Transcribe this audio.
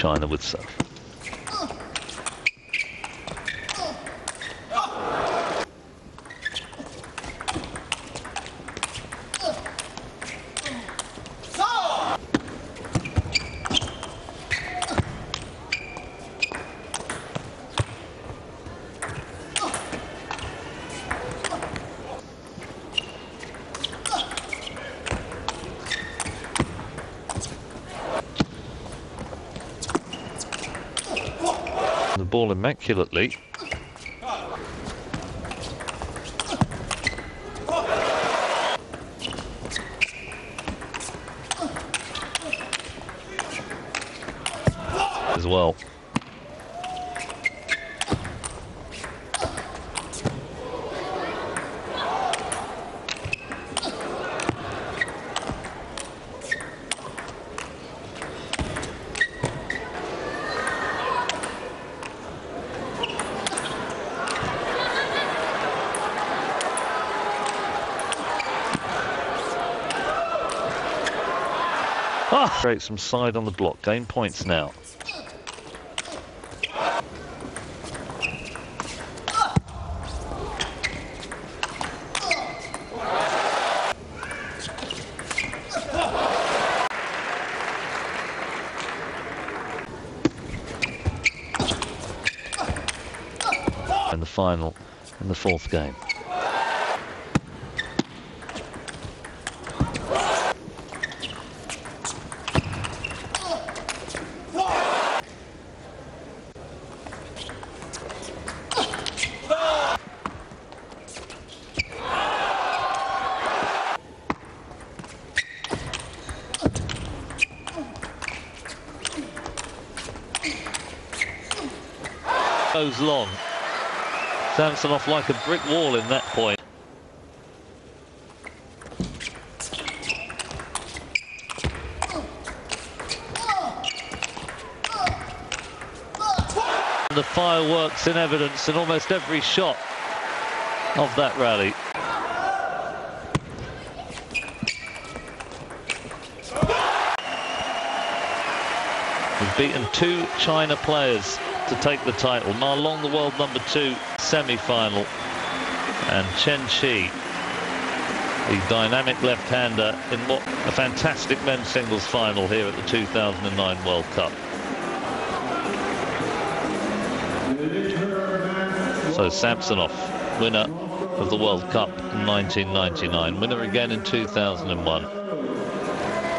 China with stuff. The ball immaculately. As well. Ah, create some side on the block, gain points now. And the final in the fourth game. Goes long. Samsonov like a brick wall in that point. And the fireworks in evidence in almost every shot of that rally. We've beaten two China players to take the title. Ma Long, the world #2 semi-final, and Chen Qi, the dynamic left-hander, in what a fantastic men's singles final here at the 2009 World Cup. So Samsonov, winner of the World Cup in 1999, winner again in 2001.